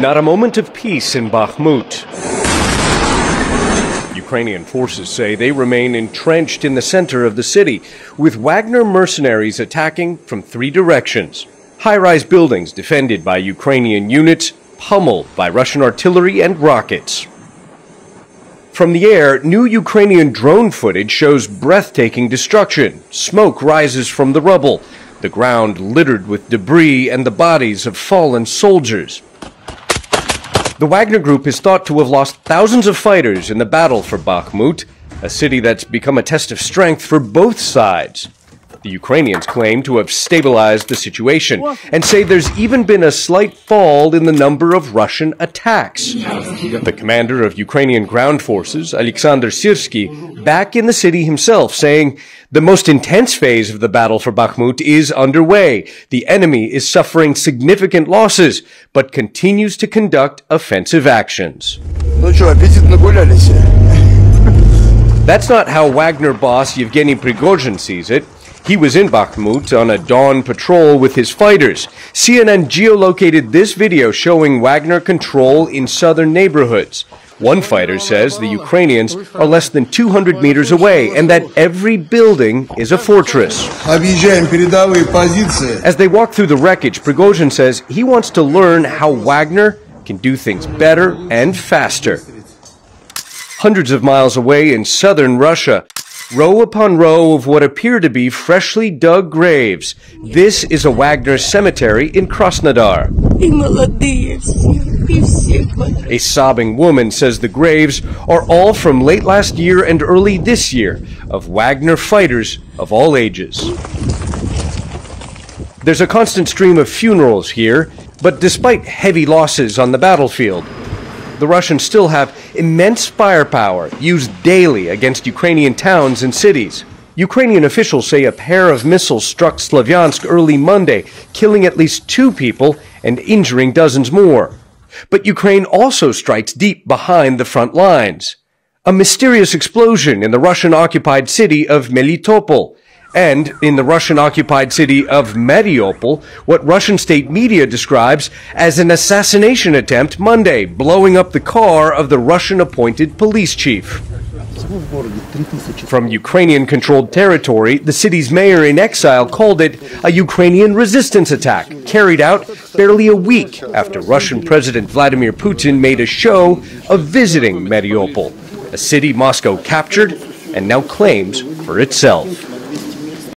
Not a moment of peace in Bakhmut. Ukrainian forces say they remain entrenched in the center of the city, with Wagner mercenaries attacking from three directions. High-rise buildings defended by Ukrainian units, pummeled by Russian artillery and rockets. From the air, new Ukrainian drone footage shows breathtaking destruction. Smoke rises from the rubble, the ground littered with debris and the bodies of fallen soldiers. The Wagner Group is thought to have lost thousands of fighters in the battle for Bakhmut, a city that's become a test of strength for both sides. The Ukrainians claim to have stabilized the situation and say there's even been a slight fall in the number of Russian attacks. The commander of Ukrainian ground forces, Alexander Sirsky, back in the city himself, saying the most intense phase of the battle for Bakhmut is underway. The enemy is suffering significant losses, but continues to conduct offensive actions. That's not how Wagner boss Yevgeny Prigozhin sees it. He was in Bakhmut on a dawn patrol with his fighters. CNN geolocated this video showing Wagner control in southern neighborhoods. One fighter says the Ukrainians are less than 200 meters away and that every building is a fortress. As they walk through the wreckage, Prigozhin says he wants to learn how Wagner can do things better and faster. Hundreds of miles away in southern Russia, row upon row of what appear to be freshly dug graves. This is a Wagner cemetery in Krasnodar. A sobbing woman says the graves are all from late last year and early this year of Wagner fighters of all ages. There's a constant stream of funerals here, but despite heavy losses on the battlefield, the Russians still have immense firepower used daily against Ukrainian towns and cities. Ukrainian officials say a pair of missiles struck Slavyansk early Monday, killing at least 2 people and injuring dozens more. But Ukraine also strikes deep behind the front lines. A mysterious explosion in the Russian-occupied city of Melitopol. And in the Russian-occupied city of Mediopol, what Russian state media describes as an assassination attempt Monday, blowing up the car of the Russian-appointed police chief. From Ukrainian-controlled territory, the city's mayor in exile called it a Ukrainian resistance attack, carried out barely a week after Russian President Vladimir Putin made a show of visiting Mediopol, a city Moscow captured and now claims for itself.